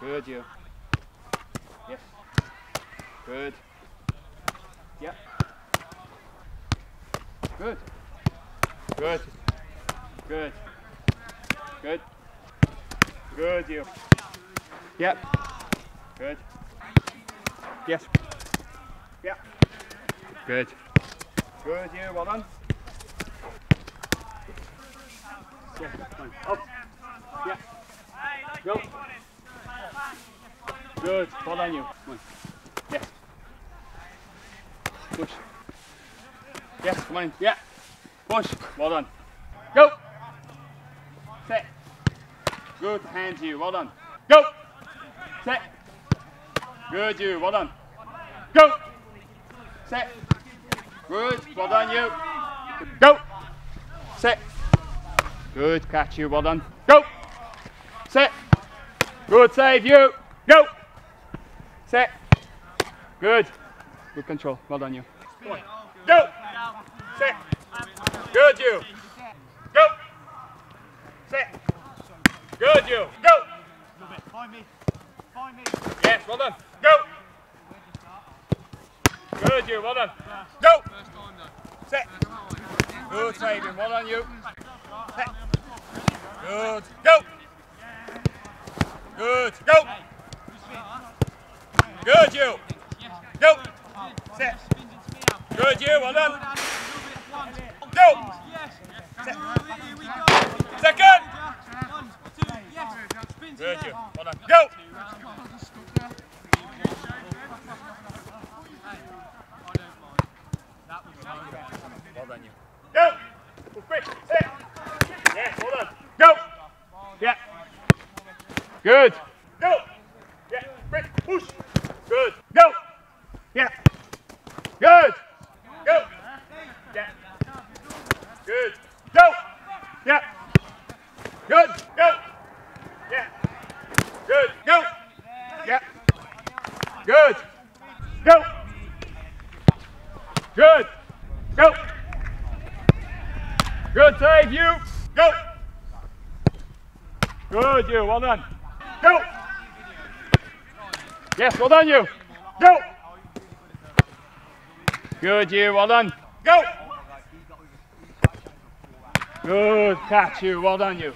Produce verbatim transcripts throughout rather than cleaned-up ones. Good you. Yep. Good. Yep. Good. Good. Good. Good. Good you. Yep. Good. Yes. Yep. Good. Good you. Well done. Yeah, fine. Up. Yeah. Go. Good. Well done you. Come on. Yeah. Push. Yeah. Come on. Yeah. Push. Well done. Go. Set. Good hand you. Well done. Go. Set. Good you. Well done. Go. Set. Good. Well done you. Go. Set. Good catch you, well done. Go! Set! Good save you! Go! Set! Good! Good control, well done you. Come on. Go! Set! Good you! Go! Set! Good you! Go! Find me! Find me! Yes, well done! Go! Good you, well done! Go! Set! Good saving, well done you! Set. Good. Go. Good. Go. Good you. Go. Set. Good you. Well done. Go. Set. Second. Good you. Well done. Go. Well done you. Go. Quick. Set. Yes, well done. Go! Yeah. Good. Go! Yeah. Break. Push. Good. Go! Yeah. Good. Go! Yeah. Good. Go! Yeah. Good. Go! Yeah. Good. Go! Yeah. Good. Go! Good. Go! Good save, you! Go! Good you, well done. Go! Yes, well done you! Go! Good you, well done. Go! Good catch you, well done you.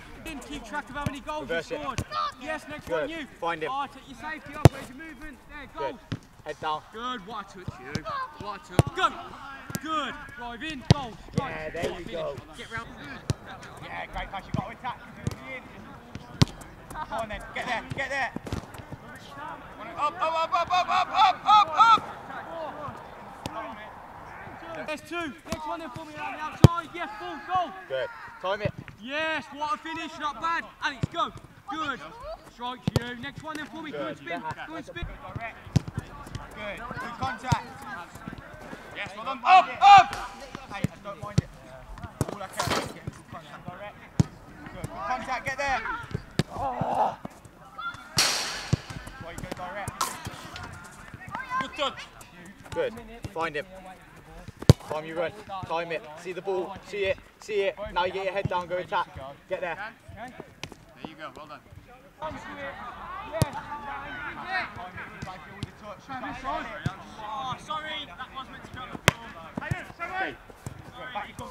Keep track of how many goals you scored. Yes, next good. One you. Find him. Oh, take your safety off, where's your movement? There, goals. Good. Head down. Good, what a touch you. What a touch. Go! Good. Drive in, goals. Drive. Yeah, there you go. Get round. Yeah, great pass. You've got to attack. Come on then. Get there. Get there. Up, up, up, up, up, up, up, up, up. There's two. Next one then for me on the outside. Yes, full goal. Good. Time it. Yes, what a finish. Not bad. Alex, go. Good. Strikes you. Next one then for me. Good spin. Good spin. Good. Good contact. Yes, well done. Up, up! Hey, I don't mind it. All I care is getting good contact direct. Good, good contact, get there. Oh! Why you go direct? Good touch. Good, find him. Time you run, time it. See the ball, see it, see it. Now you get your head down, go attack. Get there. There you go, well done. Oh, sorry, that was meant to go. Hey, back you come.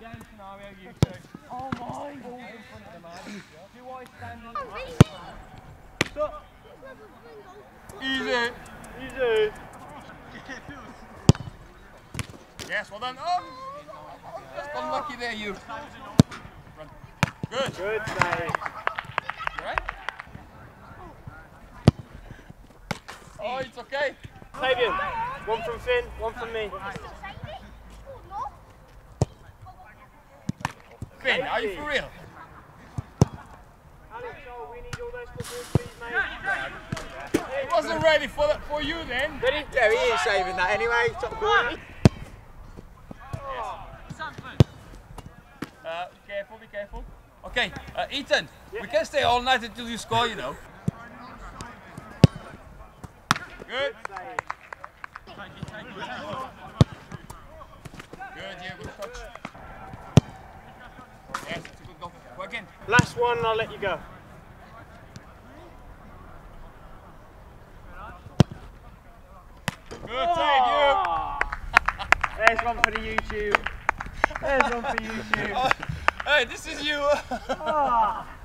Game scenario, you two. Oh my! Balls in front of the man. Do I stand on the stop. Easy. Easy. Yes, well done. Oh, just unlucky there, you. Good. Good, mate. You right? Oh, it's okay. Fabian, one from Finn, one from me. Finn, are you for real? It wasn't ready for that for you then. Ready? Yeah, he ain't saving that anyway. Top corner. Uh, be careful, be careful. Okay, uh, Ethan, yeah. We can stay all night until you score, you know. Good. Good, yeah, good touch. Yes, that's a good goal. Go again. Last one, I'll let you go. Good oh. Save, you! There's one for the YouTube. There's one for YouTube. Hey, this is you. Oh.